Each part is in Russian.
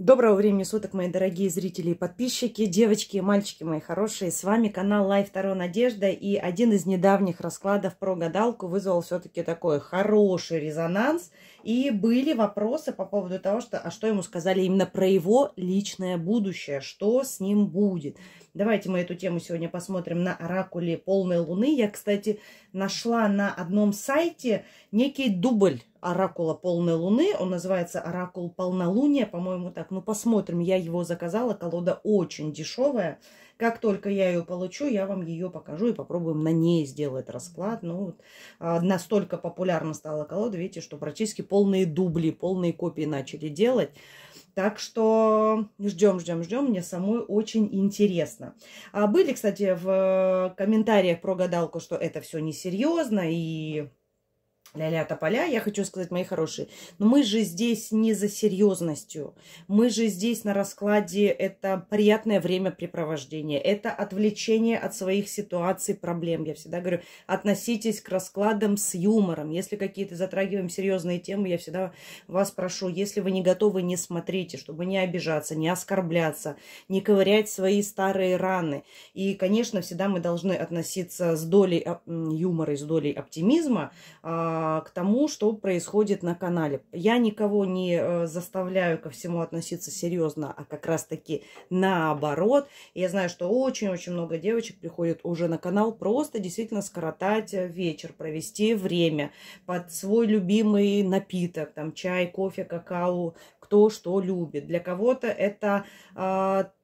Доброго времени суток, мои дорогие зрители и подписчики, девочки и мальчики мои хорошие. С вами канал Life-Taro Надежда. И один из недавних раскладов про гадалку вызвал все-таки такой хороший резонанс. И были вопросы по поводу того, что, а что ему сказали именно про его личное будущее, что с ним будет. Давайте мы эту тему сегодня посмотрим на оракуле полной луны. Я, кстати, нашла на одном сайте некий дубль оракула полной луны. Он называется оракул полнолуния, по-моему, так. Ну, посмотрим. Я его заказала. Колода очень дешевая. Как только я ее получу, я вам ее покажу и попробуем на ней сделать расклад. Ну, настолько популярна стала колода, видите, что практически полные дубли, полные копии начали делать. Так что ждем. Мне самой очень интересно. Были, кстати, в комментариях про гадалку, что это все несерьезно и... ля-ля тополя. Я хочу сказать, мои хорошие, но мы же здесь не за серьезностью. Мы же здесь на раскладе это приятное времяпрепровождение, это отвлечение от своих ситуаций, проблем. Я всегда говорю, относитесь к раскладам с юмором. Если какие-то затрагиваем серьезные темы, я всегда вас прошу, если вы не готовы, не смотрите, чтобы не обижаться, не оскорбляться, не ковырять свои старые раны. И, конечно, всегда мы должны относиться с долей юмора и с долей оптимизма к тому, что происходит на канале. Я никого не заставляю ко всему относиться серьезно, а как раз-таки наоборот. Я знаю, что очень-очень много девочек приходят уже на канал просто действительно скоротать вечер, провести время под свой любимый напиток, там чай, кофе, какао, кто что любит. Для кого-то это...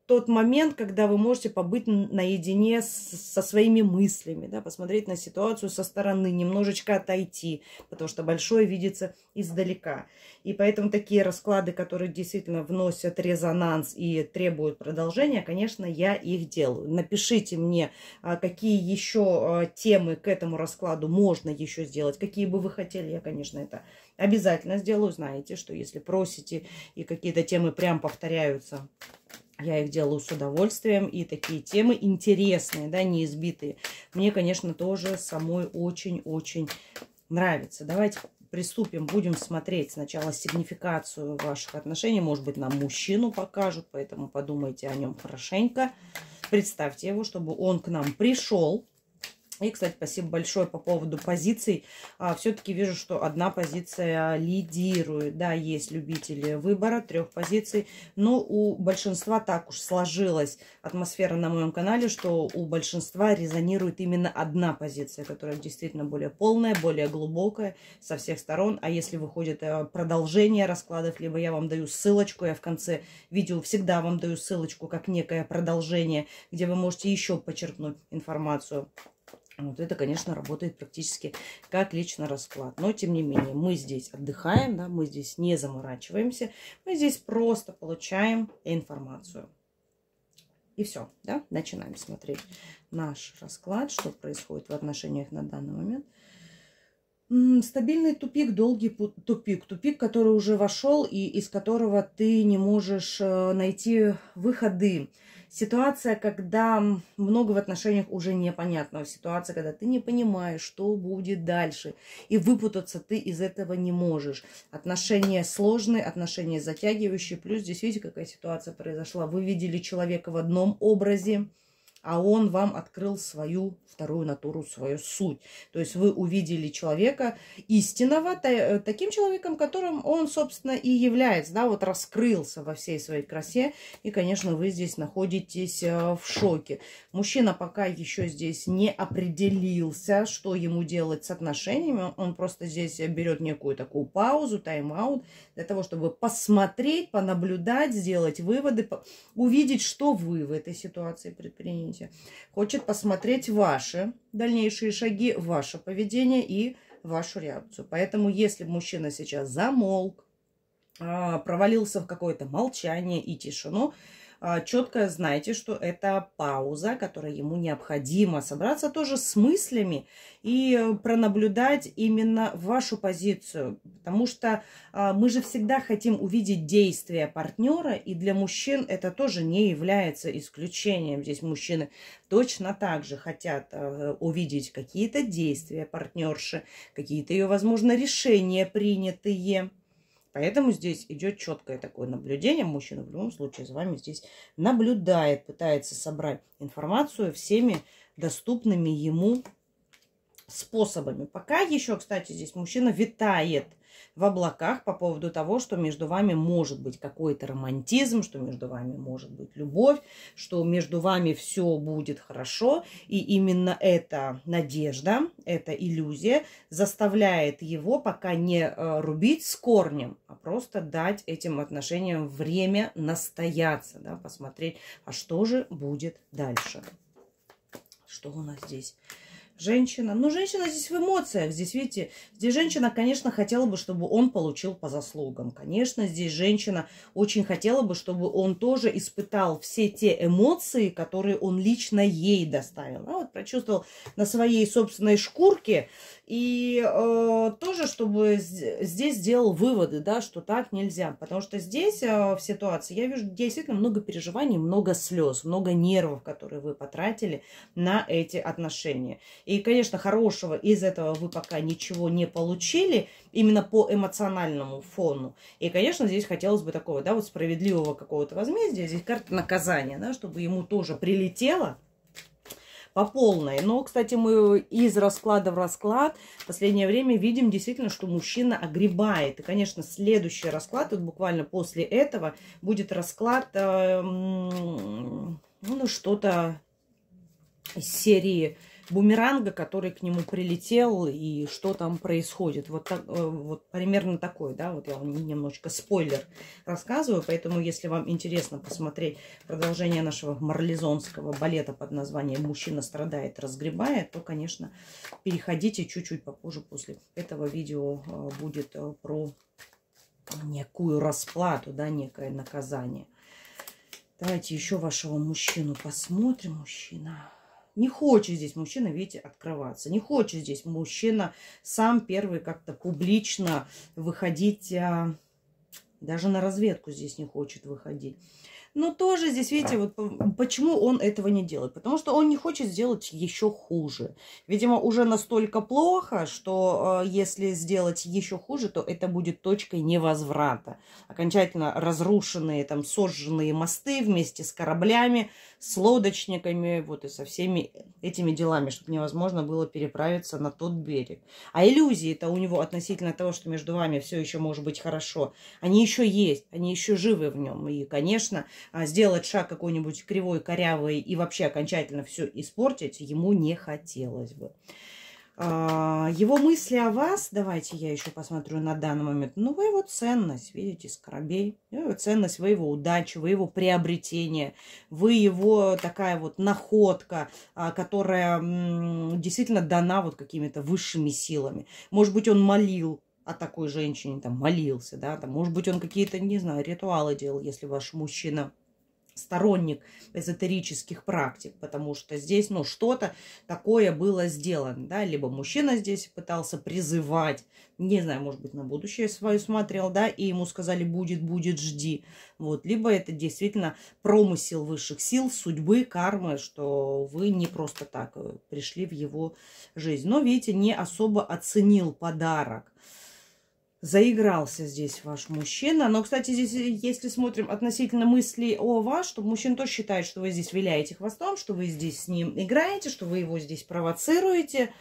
тот момент, когда вы можете побыть наедине со своими мыслями, да, посмотреть на ситуацию со стороны, немножечко отойти, потому что большое видится издалека. И поэтому такие расклады, которые действительно вносят резонанс и требуют продолжения, конечно, я их делаю. Напишите мне, какие еще темы к этому раскладу можно еще сделать, какие бы вы хотели, я, конечно, это обязательно сделаю. Знаете, что если просите и какие-то темы прям повторяются, я их делаю с удовольствием, и такие темы интересные, да, не избитые. Мне, конечно, тоже самой очень-очень нравится. Давайте приступим, будем смотреть сначала сигнификацию ваших отношений. Может быть, нам мужчину покажут, поэтому подумайте о нем хорошенько. Представьте его, чтобы он к нам пришел. И, кстати, спасибо большое по поводу позиций. Все-таки вижу, что одна позиция лидирует. Да, есть любители выбора трех позиций. Но у большинства так уж сложилась атмосфера на моем канале, что у большинства резонирует именно одна позиция, которая действительно более полная, более глубокая со всех сторон. А если выходит продолжение раскладов, либо я вам даю ссылочку, я в конце видео всегда вам даю ссылочку, как некое продолжение, где вы можете еще почерпнуть информацию. Вот это, конечно, работает практически как личный расклад. Но, тем не менее, мы здесь отдыхаем, да, мы здесь не заморачиваемся. Мы здесь просто получаем информацию. И все, да, начинаем смотреть наш расклад, что происходит в отношениях на данный момент. Стабильный тупик, долгий тупик. Тупик, который уже вошел и из которого ты не можешь найти выходы. Ситуация, когда много в отношениях уже непонятного. Ситуация, когда ты не понимаешь, что будет дальше. И выпутаться ты из этого не можешь. Отношения сложные, отношения затягивающие. Плюс здесь видите, какая ситуация произошла. Вы видели человека в одном образе, а он вам открыл свою вторую натуру, свою суть. То есть вы увидели человека истинного, таким человеком, которым он, собственно, и является. Да, вот раскрылся во всей своей красе. И, конечно, вы здесь находитесь в шоке. Мужчина пока еще здесь не определился, что ему делать с отношениями. Он просто здесь берет некую такую паузу, тайм-аут, для того, чтобы посмотреть, понаблюдать, сделать выводы, увидеть, что вы в этой ситуации предприняли. Хочет посмотреть ваши дальнейшие шаги, ваше поведение и вашу реакцию. Поэтому, если мужчина сейчас замолк, провалился в какое-то молчание и тишину, четко знайте, что это пауза, которая ему необходимо собраться тоже с мыслями и пронаблюдать именно вашу позицию. Потому что мы же всегда хотим увидеть действия партнера, и для мужчин это тоже не является исключением. Здесь мужчины точно так же хотят увидеть какие-то действия партнерши, какие-то ее, возможно, решения принятые. Поэтому здесь идет четкое такое наблюдение. Мужчина в любом случае за вами здесь наблюдает, пытается собрать информацию всеми доступными ему способами. Пока еще, кстати, здесь мужчина витает в облаках по поводу того, что между вами может быть какой-то романтизм, что между вами может быть любовь, что между вами все будет хорошо. И именно эта надежда, эта иллюзия заставляет его пока не рубить с корнем, а просто дать этим отношениям время настояться, да, посмотреть, а что же будет дальше. Что у нас здесь? Женщина. Ну, женщина здесь в эмоциях. Здесь, видите, здесь женщина, конечно, хотела бы, чтобы он получил по заслугам. Конечно, здесь женщина очень хотела бы, чтобы он тоже испытал все те эмоции, которые он лично ей доставил. Она вот прочувствовал на своей собственной шкурке. И тоже, чтобы здесь сделал выводы, да, что так нельзя. Потому что здесь в ситуации я вижу действительно много переживаний, много слез, много нервов, которые вы потратили на эти отношения. И, конечно, хорошего из этого вы пока ничего не получили, именно по эмоциональному фону. И, конечно, здесь хотелось бы такого, да, вот справедливого какого-то возмездия. Здесь карта наказания, да, чтобы ему тоже прилетело по полной. Но, кстати, мы из расклада в расклад в последнее время видим действительно, что мужчина огребает. И, конечно, следующий расклад, вот буквально после этого, будет расклад, ну, что-то из серии бумеранга, который к нему прилетел, и что там происходит. Вот, так, вот примерно такой, да, вот я вам немножечко спойлер рассказываю, поэтому, если вам интересно посмотреть продолжение нашего марлезонского балета под названием «Мужчина страдает, разгребает», то, конечно, переходите чуть-чуть попозже, после этого видео будет про некую расплату, да, некое наказание. Давайте еще вашего мужчину посмотрим. Мужчина... Не хочет здесь мужчина, видите, открываться. Не хочет здесь мужчина сам первый как-то публично выходить. Даже на разведку здесь не хочет выходить. Но тоже здесь, видите, вот почему он этого не делает. Потому что он не хочет сделать еще хуже. Видимо, уже настолько плохо, что если сделать еще хуже, то это будет точкой невозврата. Окончательно разрушенные, там, сожженные мосты вместе с кораблями, с лодочниками, вот и со всеми этими делами, чтобы невозможно было переправиться на тот берег. А иллюзии-то у него относительно того, что между вами все еще может быть хорошо, они еще есть, они еще живы в нем. И, конечно... Сделать шаг какой-нибудь кривой, корявый и вообще окончательно все испортить ему не хотелось бы. Его мысли о вас, давайте я еще посмотрю на данный момент. Ну, вы его ценность, видите, скоробей. Вы его ценность, вы его удача, вы его приобретение, вы его такая вот находка, которая действительно дана вот какими-то высшими силами. Может быть, он молил о такой женщине, там, молился, да, там, может быть, он какие-то, не знаю, ритуалы делал, если ваш мужчина сторонник эзотерических практик, потому что здесь, ну, что-то такое было сделано, да, либо мужчина здесь пытался призывать, не знаю, может быть, на будущее свое смотрел, да, и ему сказали «будет, будет, жди», вот, либо это действительно промысел высших сил, судьбы, кармы, что вы не просто так пришли в его жизнь, но, видите, не особо оценил подарок. Заигрался здесь ваш мужчина. Но, кстати, здесь, если смотрим относительно мыслей о вас, что мужчина тоже считает, что вы здесь виляете хвостом, что вы здесь с ним играете, что вы его здесь провоцируете.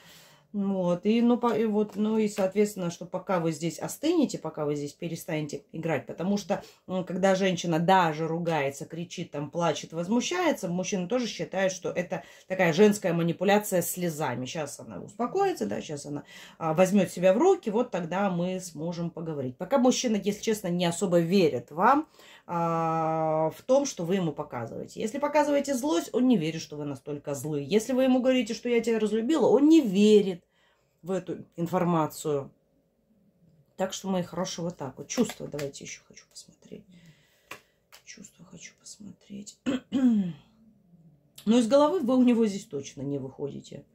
Вот. И, ну, и, вот, ну, и, соответственно, что пока вы здесь остынете, пока вы здесь перестанете играть. Потому что, когда женщина даже ругается, кричит, там, плачет, возмущается, мужчина тоже считает, что это такая женская манипуляция слезами. Сейчас она успокоится, да, сейчас она возьмет себя в руки, вот тогда мы сможем поговорить. Пока мужчина, если честно, не особо верит вам, в том, что вы ему показываете. Если показываете злость, он не верит, что вы настолько злые. Если вы ему говорите, что я тебя разлюбила, он не верит в эту информацию. Так что, мои хорошие, вот так вот. Чувства давайте еще хочу посмотреть. Чувства хочу посмотреть. Но из головы вы у него здесь точно не выходите.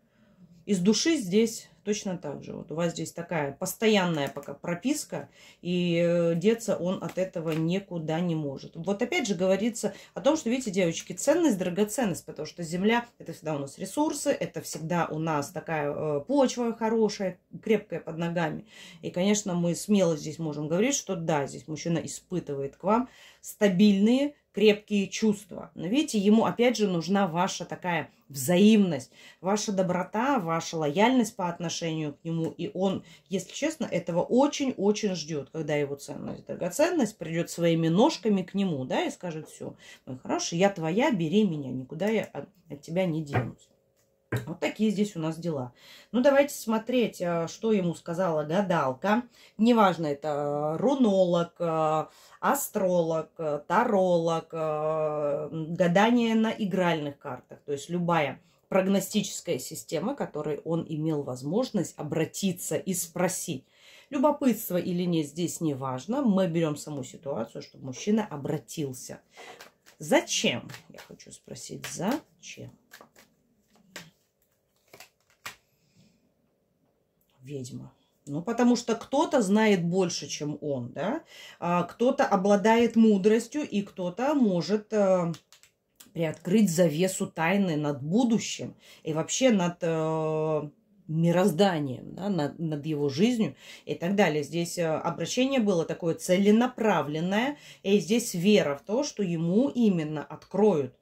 Из души здесь Точно так же. Вот у вас здесь такая постоянная пока прописка, и деться он от этого никуда не может. Вот опять же говорится о том, что, видите, девочки, ценность, драгоценность, потому что земля — это всегда у нас ресурсы, это всегда у нас такая почва хорошая, крепкая под ногами. И, конечно, мы смело здесь можем говорить, что да, здесь мужчина испытывает к вам стабильные, крепкие чувства. Но видите, ему опять же нужна ваша такая взаимность, ваша доброта, ваша лояльность по отношению к нему. И он, если честно, этого очень-очень ждет, когда его ценность, драгоценность придет своими ножками к нему, да, и скажет: все, мой хороший, я твоя, бери меня, никуда я от тебя не денусь. Вот такие здесь у нас дела. Ну, давайте смотреть, что ему сказала гадалка. Неважно, это рунолог, астролог, таролог, гадание на игральных картах. То есть любая прогностическая система, к которой он имел возможность обратиться и спросить. Любопытство или нет, здесь не важно. Мы берем саму ситуацию, чтобы мужчина обратился. Зачем? Я хочу спросить, зачем? Ведьма. Ну, потому что кто-то знает больше, чем он, да? Кто-то обладает мудростью, и кто-то может приоткрыть завесу тайны над будущим и вообще над мирозданием, да? над его жизнью и так далее. Здесь обращение было такое целенаправленное, и здесь вера в то, что ему именно откроют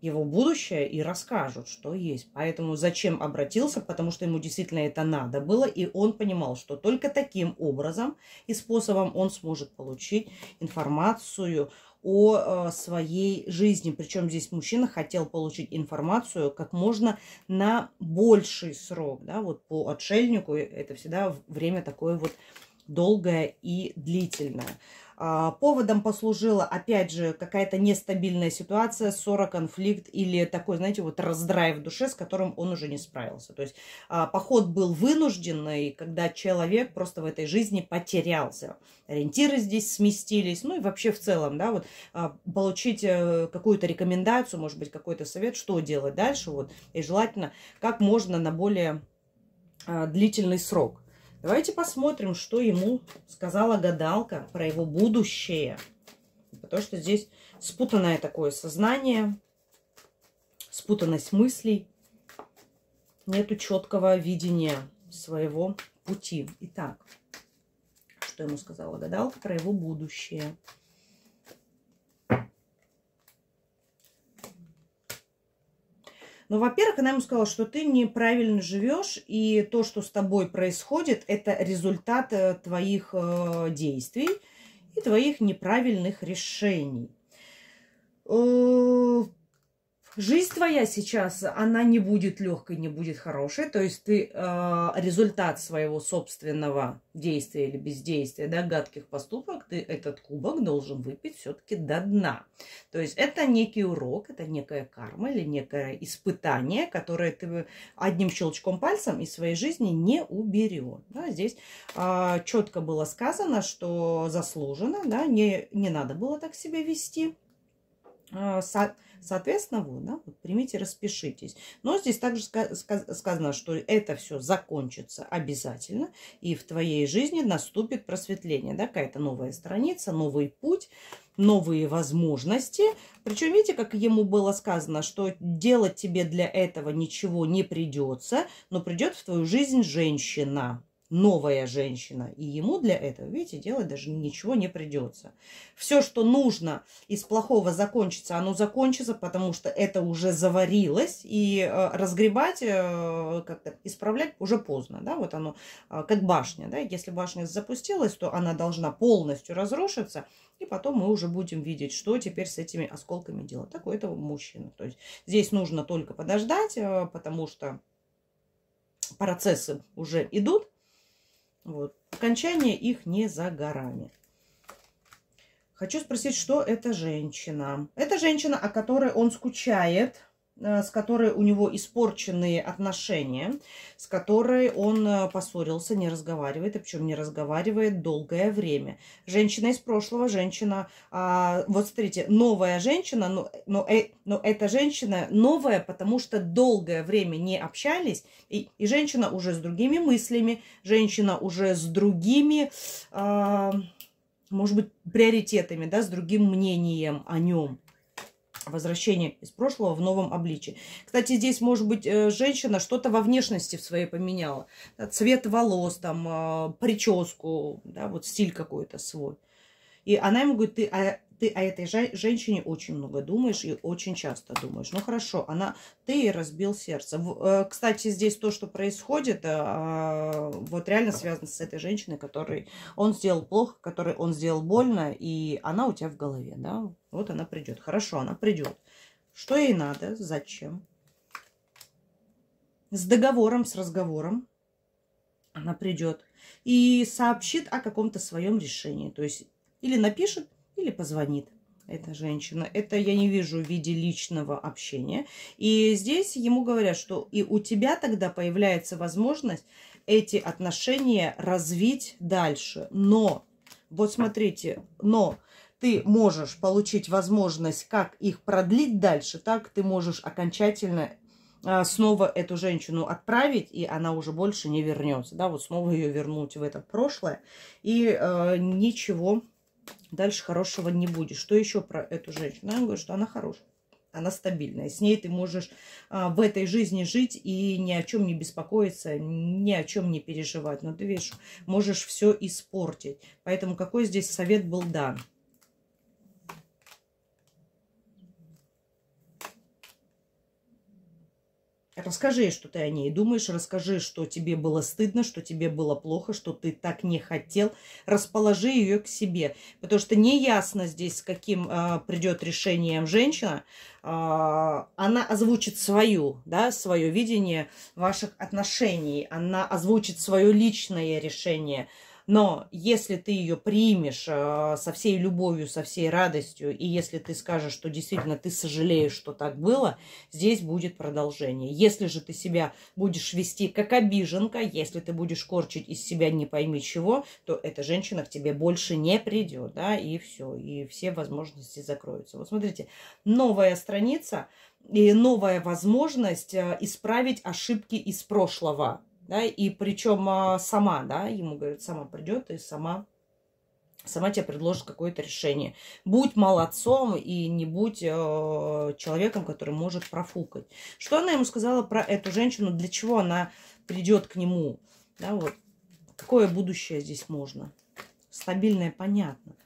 его будущее и расскажут, что есть. Поэтому зачем обратился? Потому что ему действительно это надо было, и он понимал, что только таким образом и способом он сможет получить информацию о своей жизни. Причем здесь мужчина хотел получить информацию как можно на больший срок. Да? Вот по отшельнику это всегда время такое вот долгое и длительное. Поводом послужила, опять же, какая-то нестабильная ситуация, ссора, конфликт или такой, знаете, вот раздрай в душе, с которым он уже не справился. То есть поход был вынужденный, когда человек просто в этой жизни потерялся. Ориентиры здесь сместились, ну и вообще в целом, да, вот получить какую-то рекомендацию, может быть, какой-то совет, что делать дальше, вот, и желательно как можно на более длительный срок. Давайте посмотрим, что ему сказала гадалка про его будущее. Потому что здесь спутанное такое сознание, спутанность мыслей, нету четкого видения своего пути. Итак, что ему сказала гадалка про его будущее? Ну, во-первых, она ему сказала, что ты неправильно живешь, и то, что с тобой происходит, это результат твоих действий и твоих неправильных решений. Жизнь твоя сейчас, она не будет легкой, не будет хорошей. То есть ты результат своего собственного действия или бездействия, да, гадких поступок, ты этот кубок должен выпить все-таки до дна. То есть это некий урок, это некая карма или некое испытание, которое ты одним щелчком пальцем из своей жизни не уберешь. Да, здесь четко было сказано, что заслуженно, да, не надо было так себя вести. Соответственно, вот, да, вот, примите, распишитесь. Но здесь также сказано, что это все закончится обязательно, и в твоей жизни наступит просветление, да, какая-то новая страница, новый путь, новые возможности. Причем, видите, как ему было сказано, что делать тебе для этого ничего не придется, но придет в твою жизнь женщина. Новая женщина. И ему для этого, видите, делать даже ничего не придется. Все, что нужно из плохого закончится, оно закончится, потому что это уже заварилось. И разгребать, как-то исправлять уже поздно. Да? Вот оно как башня. Да? Если башня запустилась, то она должна полностью разрушиться. И потом мы уже будем видеть, что теперь с этими осколками делать. Так у этого мужчины. То есть здесь нужно только подождать, потому что процессы уже идут. Вот. Окончание их не за горами. Хочу спросить, что это женщина? Это женщина, о которой он скучает. с которой у него испорченные отношения, с которой он поссорился, не разговаривает, и причем не разговаривает долгое время. Женщина из прошлого, женщина, вот смотрите, новая женщина, но эта женщина новая, потому что долгое время не общались, и женщина уже с другими мыслями, женщина уже с другими, может быть, приоритетами, да, с другим мнением о нем. Возвращение из прошлого в новом обличии. Кстати, здесь, может быть, женщина что-то во внешности в своей поменяла. Цвет волос, там, прическу, да, вот стиль какой-то свой. И она ему говорит, ты о этой женщине очень много думаешь и очень часто думаешь. Ну, хорошо, ты ей разбил сердце. Кстати, здесь то, что происходит, вот реально связано с этой женщиной, которой он сделал плохо, которой он сделал больно, и она у тебя в голове, да? Вот она придет. Хорошо, она придет. Что ей надо? Зачем? С договором, с разговором она придет и сообщит о каком-то своем решении. То есть или напишет, или позвонит эта женщина. Это я не вижу в виде личного общения. И здесь ему говорят, что и у тебя тогда появляется возможность эти отношения развить дальше. Но, вот смотрите, но ты можешь получить возможность как их продлить дальше, так ты можешь окончательно снова эту женщину отправить, и она уже больше не вернется. Да, вот снова ее вернуть в это прошлое. И ничего дальше хорошего не будет. Что еще про эту женщину? Она говорит, что она хорошая, она стабильная. С ней ты можешь в этой жизни жить и ни о чем не беспокоиться, ни о чем не переживать. Но ты видишь, можешь все испортить. Поэтому какой здесь совет был дан? Расскажи, что ты о ней думаешь, расскажи, что тебе было стыдно, что тебе было плохо, что ты так не хотел. Расположи ее к себе, потому что неясно здесь, с каким придет решением женщина. Она озвучит свою, да, свое видение ваших отношений, она озвучит свое личное решение. Но если ты ее примешь со всей любовью, со всей радостью, и если ты скажешь, что действительно ты сожалеешь, что так было, здесь будет продолжение. Если же ты себя будешь вести как обиженка, если ты будешь корчить из себя не пойми чего, то эта женщина к тебе больше не придет, да, и все, и все возможности закроются. Вот смотрите, новая страница и новая возможность исправить ошибки из прошлого. Да, и причем сама, да, ему говорят, сама придет и сама тебе предложит какое-то решение. Будь молодцом и не будь человеком, который может профукать. Что она ему сказала про эту женщину, для чего она придет к нему? Да, вот. Какое будущее здесь можно? Стабильное, понятно.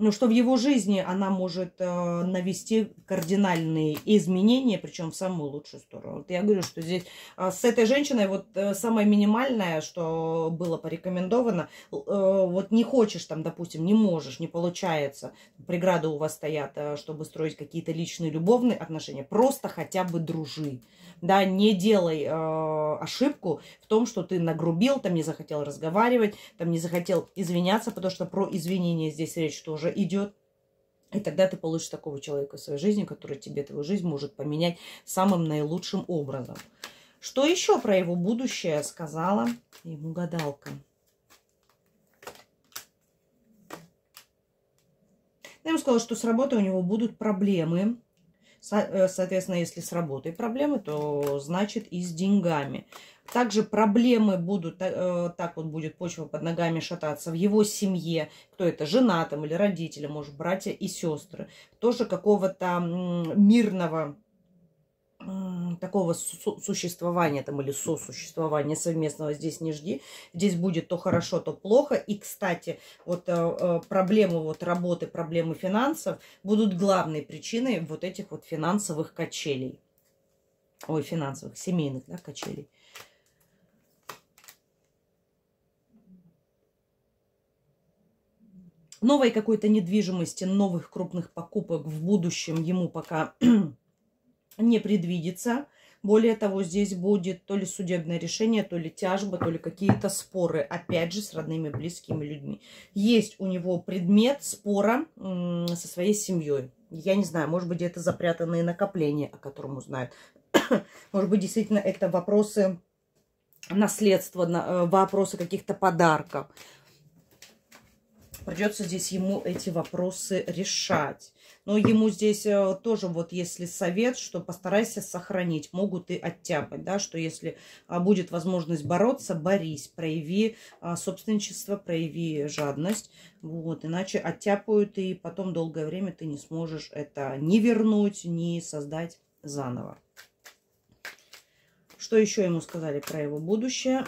Но что в его жизни она может навести кардинальные изменения, причем в самую лучшую сторону. Вот я говорю, что здесь с этой женщиной вот самое минимальное, что было порекомендовано, вот не хочешь там, допустим, не можешь, не получается, преграды у вас стоят, чтобы строить какие-то личные любовные отношения, просто хотя бы дружи. Да, не делай ошибку в том, что ты нагрубил, там не захотел разговаривать, там не захотел извиняться, потому что про извинения здесь речь тоже идет. И тогда ты получишь такого человека в своей жизни, который тебе твою жизнь может поменять самым наилучшим образом. Что еще про его будущее сказала ему гадалка? Я ему сказала, что с работой у него будут проблемы. Соответственно, если с работой проблемы, то значит и с деньгами. Также проблемы будут, так вот будет почва под ногами шататься в его семье. Кто это, жена там или родители, может, братья и сестры. Тоже какого-то мирного такого существования там или сосуществования совместного здесь не жди. Здесь будет то хорошо, то плохо. И, кстати, вот проблемы вот работы, проблемы финансов будут главной причиной вот этих вот финансовых качелей. Ой, финансовых, семейных, да, качелей. Новой какой-то недвижимости, новых крупных покупок в будущем ему пока не предвидится. Более того, здесь будет то ли судебное решение, то ли тяжба, то ли какие-то споры. Опять же, с родными, близкими людьми. Есть у него предмет спора со своей семьей. Я не знаю, может быть, это запрятанные накопления, о котором узнают. Может быть, действительно, это вопросы наследства, вопросы каких-то подарков. Придется здесь ему эти вопросы решать. Но ему здесь тоже вот если совет, что постарайся сохранить, могут и оттяпать, да, что если будет возможность бороться, борись, прояви собственничество, прояви жадность, вот, иначе оттяпают, и потом долгое время ты не сможешь это ни вернуть, ни создать заново. Что еще ему сказали про его будущее?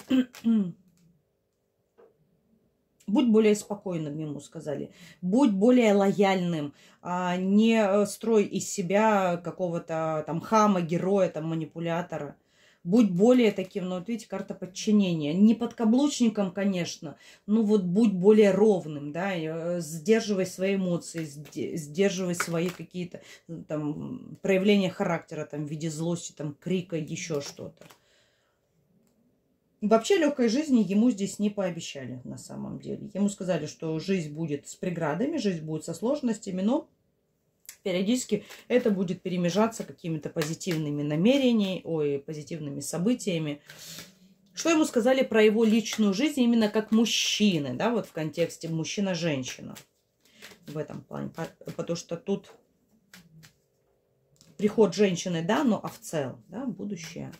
Будь более спокойным, ему сказали. Будь более лояльным. Не строй из себя какого-то там хама, героя, там манипулятора. Будь более таким, ну вот видите, карта подчинения. Не подкаблучником, конечно, но вот будь более ровным, да, сдерживай свои эмоции, сдерживай свои какие-то там проявления характера, там, в виде злости, там, крика, еще что-то. Вообще легкой жизни ему здесь не пообещали на самом деле. Ему сказали, что жизнь будет с преградами, жизнь будет со сложностями, но периодически это будет перемежаться какими-то позитивными намерениями, позитивными событиями. Что ему сказали про его личную жизнь именно как мужчины, да, вот в контексте мужчина-женщина в этом плане. Потому что тут приход женщины, да, но в целом, да, будущее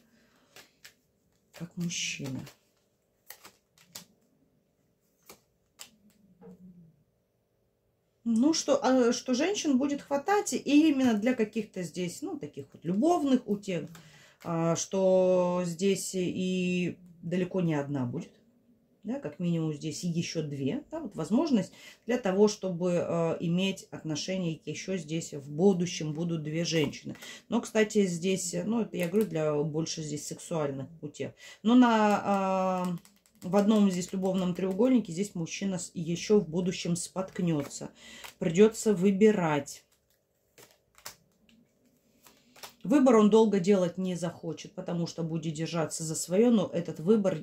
как мужчина. Ну, что женщин будет хватать, и именно для каких-то здесь, ну, таких вот любовных утех, что здесь и далеко не одна будет, да, как минимум здесь еще две, да, вот возможность для того, чтобы иметь отношения еще здесь в будущем будут две женщины. Но, кстати, здесь, ну, это я говорю, для больше здесь сексуальных утех. Но в одном здесь любовном треугольнике здесь мужчина еще в будущем споткнется. Придется выбирать. Выбор он долго делать не захочет, потому что будет держаться за свое, но этот выбор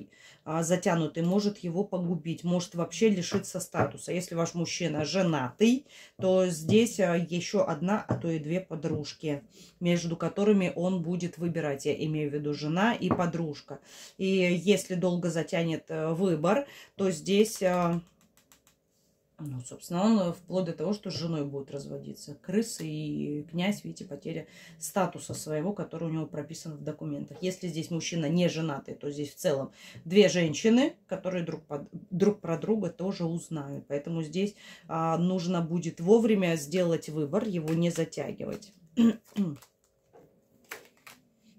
затянутый может его погубить, может вообще лишиться статуса. Если ваш мужчина женатый, то здесь еще одна, а то и две подружки, между которыми он будет выбирать. Я имею в виду жена и подружка. И если долго затянет выбор, то здесь... Ну, собственно, он вплоть до того, что с женой будет разводиться. Крысы и князь, видите, потеря статуса своего, который у него прописан в документах. Если здесь мужчина не женатый, то здесь в целом две женщины, которые друг про друга тоже узнают. Поэтому здесь нужно будет вовремя сделать выбор, его не затягивать.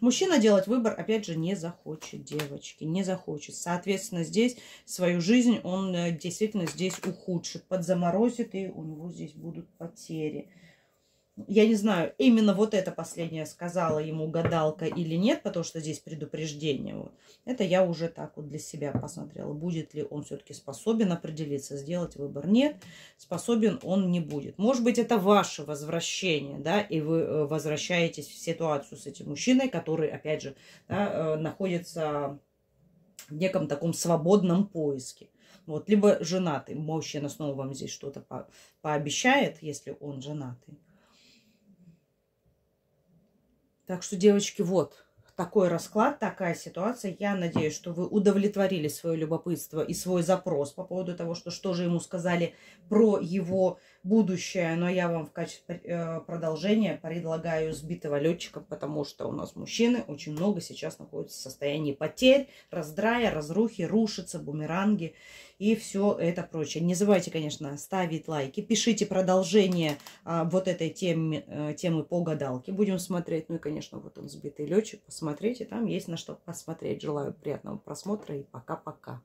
Мужчина делать выбор, опять же, не захочет, девочки, не захочет. Соответственно, здесь свою жизнь он действительно здесь ухудшит, подзаморозит, и у него здесь будут потери. Я не знаю, именно вот это последнее сказала ему гадалка или нет, потому что здесь предупреждение. Вот. Это я уже так вот для себя посмотрела. Будет ли он все-таки способен определиться, сделать выбор? Нет, способен он не будет. Может быть, это ваше возвращение, да, и вы возвращаетесь в ситуацию с этим мужчиной, который, опять же, да, находится в неком таком свободном поиске. Вот, либо женатый. Мужчина снова вам здесь что-то пообещает, если он женатый. Так что, девочки, вот такой расклад, такая ситуация. Я надеюсь, что вы удовлетворили свое любопытство и свой запрос по поводу того, что же ему сказали про его будущее. Но я вам в качестве продолжения предлагаю сбитого летчика, потому что у нас мужчины очень много сейчас находятся в состоянии потерь, раздрая, разрухи, рушатся, бумеранги и все это прочее. Не забывайте, конечно, ставить лайки, пишите продолжение вот этой темы по гадалке. Будем смотреть. Ну и, конечно, вот он, сбитый летчик. Посмотрите, там есть на что посмотреть. Желаю приятного просмотра и пока-пока.